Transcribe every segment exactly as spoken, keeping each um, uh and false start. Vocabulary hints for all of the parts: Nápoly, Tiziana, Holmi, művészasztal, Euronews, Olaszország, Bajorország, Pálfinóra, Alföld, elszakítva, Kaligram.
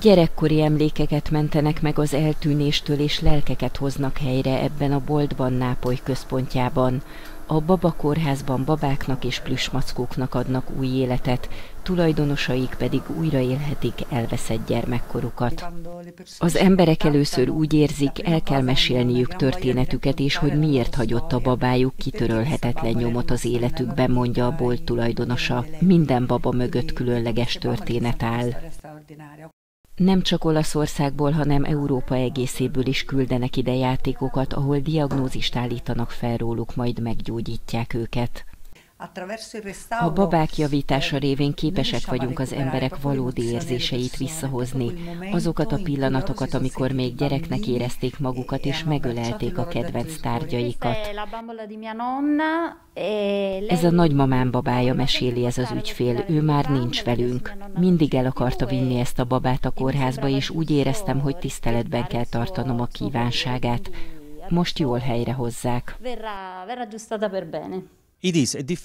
Gyerekkori emlékeket mentenek meg az eltűnéstől, és lelkeket hoznak helyre ebben a boltban, Nápoly központjában. A babakórházban babáknak és plüsmackóknak adnak új életet, tulajdonosaik pedig újra élhetik elveszett gyermekkorukat. Az emberek először úgy érzik, el kell mesélniük történetüket, és hogy miért hagyott a babájuk kitörölhetetlen nyomot az életükben, mondja a bolt tulajdonosa. Minden baba mögött különleges történet áll. Nem csak Olaszországból, hanem Európa egészéből is küldenek ide játékokat, ahol diagnózist állítanak fel róluk, majd meggyógyítják őket. A babák javítása révén képesek vagyunk az emberek valódi érzéseit visszahozni, azokat a pillanatokat, amikor még gyereknek érezték magukat és megölelték a kedvenc tárgyaikat. Ez a nagymamám babája, meséli ez az ügyfél, ő már nincs velünk. Mindig el akarta vinni ezt a babát a kórházba, és úgy éreztem, hogy tiszteletben kell tartanom a kívánságát. Most jól helyre hozzák.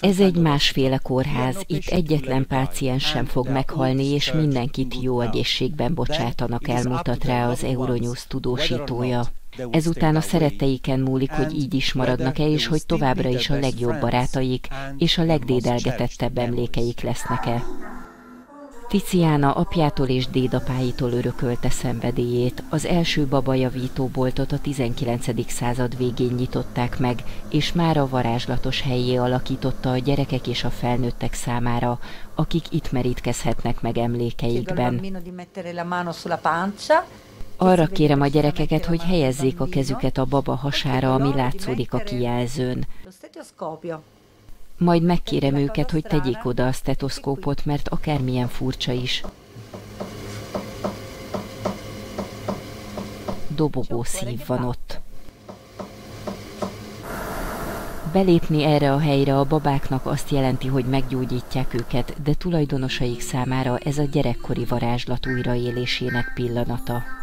Ez egy másféle kórház, itt egyetlen páciens sem fog meghalni, és mindenkit jó egészségben bocsátanak el, mutat rá az Euronews tudósítója. Ezután a szeretteiken múlik, hogy így is maradnak-e, és hogy továbbra is a legjobb barátaik és a legdédelgetettebb emlékeik lesznek-e. Tiziana apjától és dédapáitól örökölte szenvedélyét. Az első babajavítóboltot a tizenkilencedik század végén nyitották meg, és mára varázslatos hellyé alakította a gyerekek és a felnőttek számára, akik itt merítkezhetnek meg emlékeikben. Arra kérem a gyerekeket, hogy helyezzék a kezüket a baba hasára, ami látszódik a kijelzőn. Majd megkérem őket, hogy tegyék oda a stetoszkópot, mert akármilyen furcsa is, dobogó szív van ott. Belépni erre a helyre a babáknak azt jelenti, hogy meggyógyítják őket, de tulajdonosaik számára ez a gyerekkori varázslat újraélésének pillanata.